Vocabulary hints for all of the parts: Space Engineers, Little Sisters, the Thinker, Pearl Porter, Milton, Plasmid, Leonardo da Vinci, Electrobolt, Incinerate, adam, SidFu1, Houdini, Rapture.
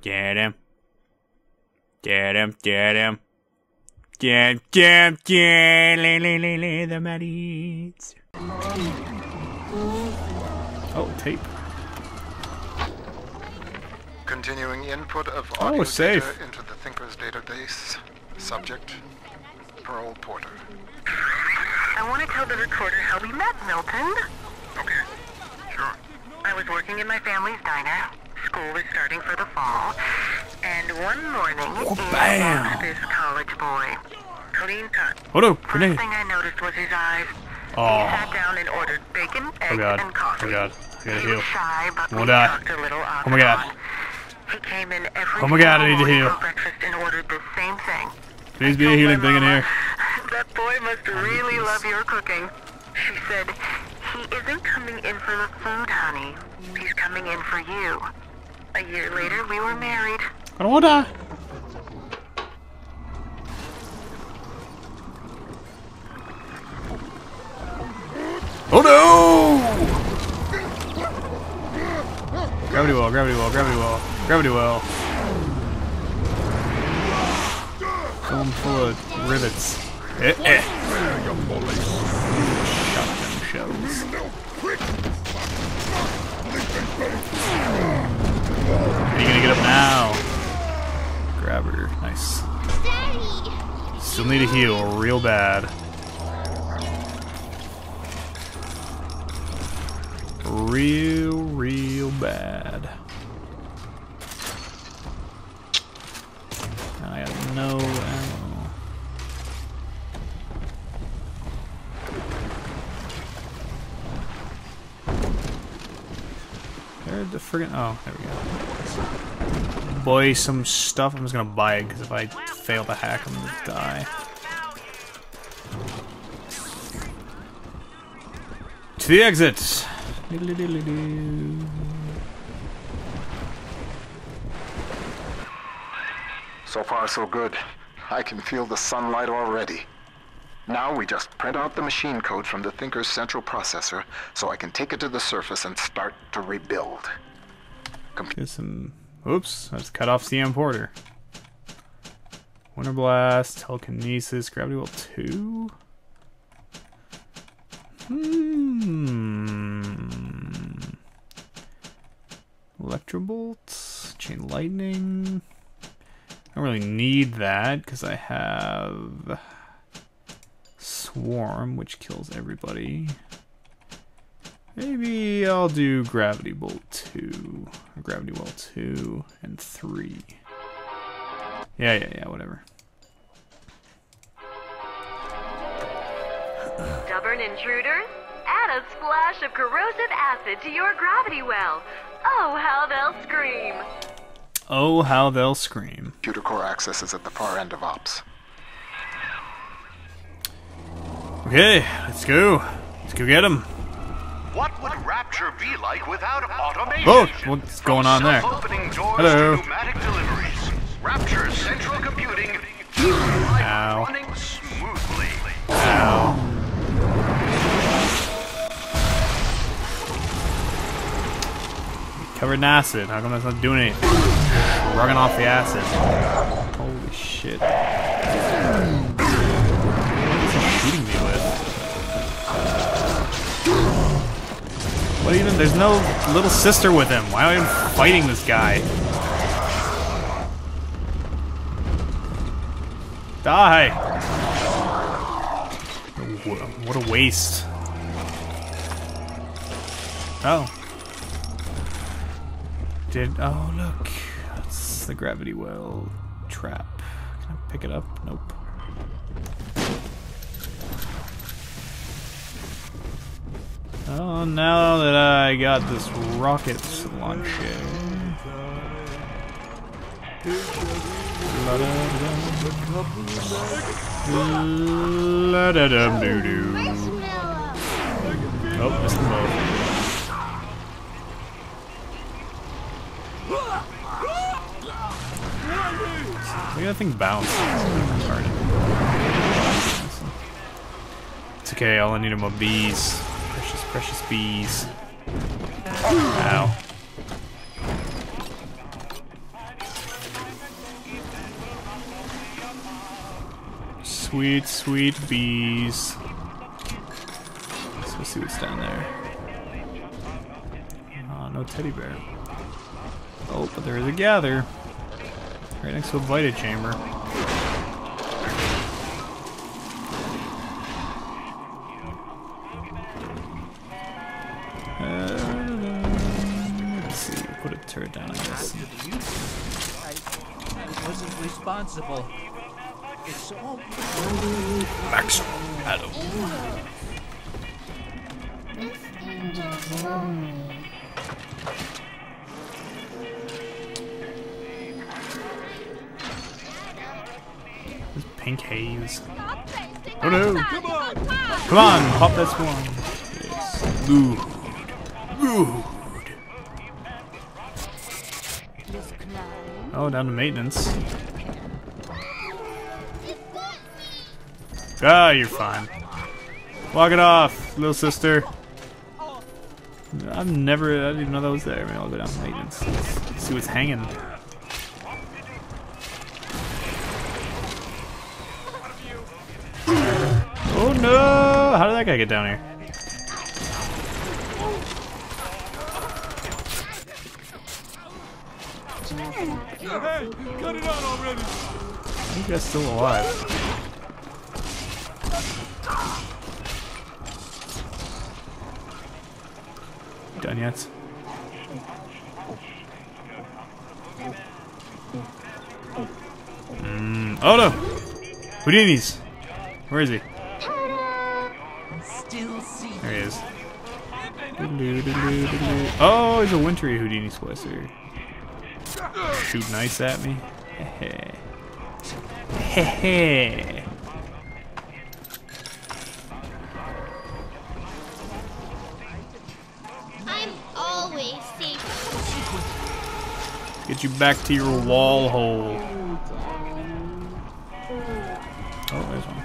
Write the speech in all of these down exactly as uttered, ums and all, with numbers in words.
Get him. Get him, get him. Get, get, get, le, le, le, le, the Maddies. Oh, tape. Continuing input of audio oh, safe. data into the Thinker's database. Subject, Pearl Porter. I want to tell the recorder how we met, Milton. Okay, sure. I was working in my family's diner. School was starting for the fall. And one morning, oh, bam. this college boy, clean cut. Hold up, grenade. First thing I noticed was his eyes. Oh. He sat down and ordered bacon, eggs, oh and coffee. Oh god, I gotta heal. Shy, but we talked a little off oh my god. He came in every oh my god, I need to heal. Breakfast and ordered the same thing. Please be a healing thing in here. That boy must really love your cooking. She said, he isn't coming in for the food, honey. He's coming in for you. A year later, we were married. Order. Oh no! Gravity well, gravity well, gravity well, gravity well. Film full of rivets. Eh, eh. Shotgun shells. Are you gonna get up now? Grab her. Nice. Daddy. Still need a heal real bad. Real, real bad. I have no ammo. There's the friggin'. Oh, there we go. Boy, some stuff. I'm just gonna buy it because if I fail to hack, I'm gonna die. To the exit. So far, so good. I can feel the sunlight already. Now we just print out the machine code from the Thinker's central processor, so I can take it to the surface and start to rebuild. Get some. Oops, I just cut off C M Porter. Winter Blast, Telekinesis, Gravity Well two? Hmm. Electrobolt, Chain Lightning. I don't really need that because I have Swarm, which kills everybody. Maybe I'll do Gravity Bolt two, or Gravity Well two and three. Yeah, yeah, yeah, whatever. Stubborn intruders, add a splash of corrosive acid to your gravity well. Oh, how they'll scream. Oh, how they'll scream. Computer core access is at the far end of ops. Okay, let's go. Let's go get him. What would Rapture be like without automation? Boat. What's going on there? Hello. Rapture's central computing running smoothly. Ow. Covered in acid. How come that's not doing anything? Rugging off the acid. Holy shit. What's he shooting me with? What even? There's no little sister with him. Why am I fighting this guy? Die! What a waste. Oh. Did. Oh, look. That's the gravity well trap. Can I pick it up? Nope. Oh, now that I got this rocket launcher. Oh, missed the boat. Look at that thing bounce. It's okay, all I need are my bees. Precious, precious bees. Ow. sweet, sweet bees. Let's see what's down there. Oh, no teddy bear. Oh, but there is a gather. Right next to a Vita chamber. Uh, let's see, put a turret down, I guess. I wasn't responsible. It's all Max Adam. This angel's lonely. This pink haze. Oh no! Come on! Come on! Pop that spawn. Yes. Good. Good. Oh, down to maintenance. Ah, you're fine. Walk it off, little sister. I've never, I didn't even know that was there. I mean, I'll go down to maintenance. Let's see what's hanging. Oh no! How did that guy get down here? Hey, cut it out already! I think that's still alive. Done yet? Mm. Oh no! Houdini's! Where is he? There he is. Oh, he's a wintry Houdini splicer. Shooting ice at me. Hehe. Hehe. Get you back to your wall hole. Oh, there's one.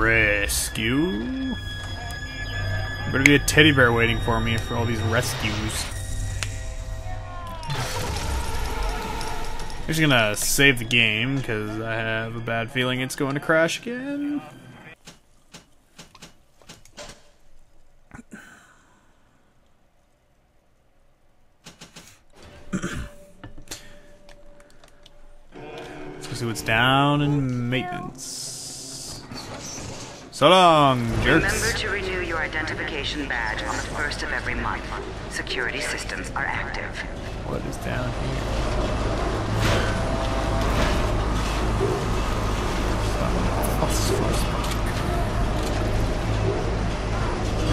Rescue. Better be a teddy bear waiting for me for all these rescues. I'm just gonna save the game because I have a bad feeling it's going to crash again. So it's down in maintenance. So long, jerks. Remember to renew your identification badge on the first of every month. Security systems are active. What is down here?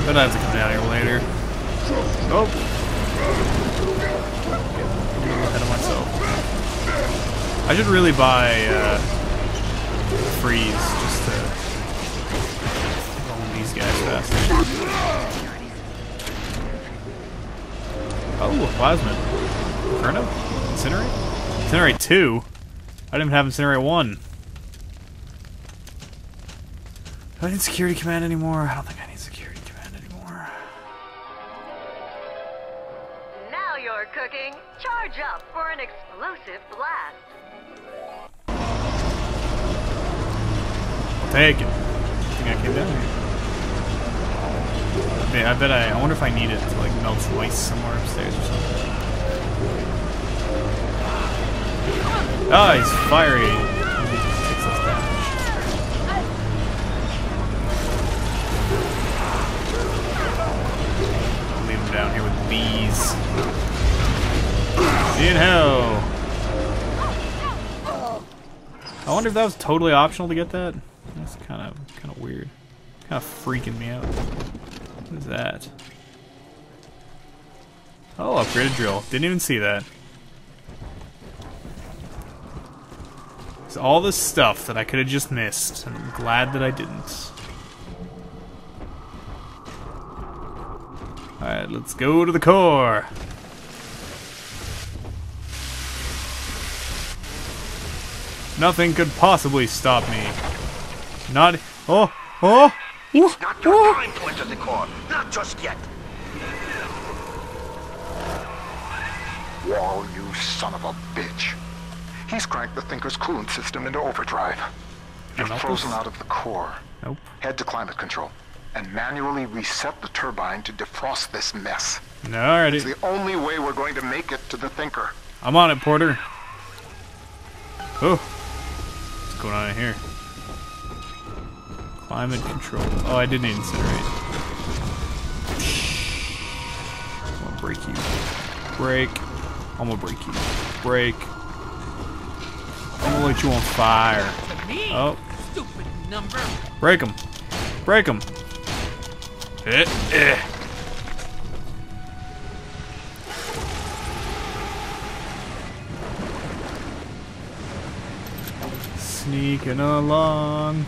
But I have to come down here later. Oh! I'm getting ahead of myself. I should really buy uh, freeze just to roll these guys fast. Oh, a Plasmid. Inferno? Incinerate? Incinerate two? I didn't even have Incinerate one. Do I need Security Command anymore? I don't think I need Security Command anymore. Now you're cooking. Charge up for an explosive blast. Take it. I think I came down here. I bet I, I wonder if I need it to like melt ice somewhere upstairs or something. Ah, oh, he's fiery. I'll leave him down here with bees. In hell. I wonder if that was totally optional to get that. That's kind of kind of weird. Kind of freaking me out. What is that? Oh, upgraded drill. Didn't even see that. It's all this stuff that I could have just missed, and I'm glad that I didn't. All right, let's go to the core. Nothing could possibly stop me. Not oh oh. It's not your oh. Time to enter the core. Not just yet. Wall, you son of a bitch! He's cranked the Thinker's coolant system into overdrive. You're frozen out of the core. Nope. Head to climate control and manually reset the turbine to defrost this mess. Alrighty. It's the only way we're going to make it to the Thinker. I'm on it, Porter. Oh. What's going on in here? Climate control. Oh, I didn't incinerate. I'm gonna break you. Break. I'm gonna break you. Break. I'm gonna light you on fire. Oh. Stupid number. Break him. Break him. Eh, eh. Sneaking along.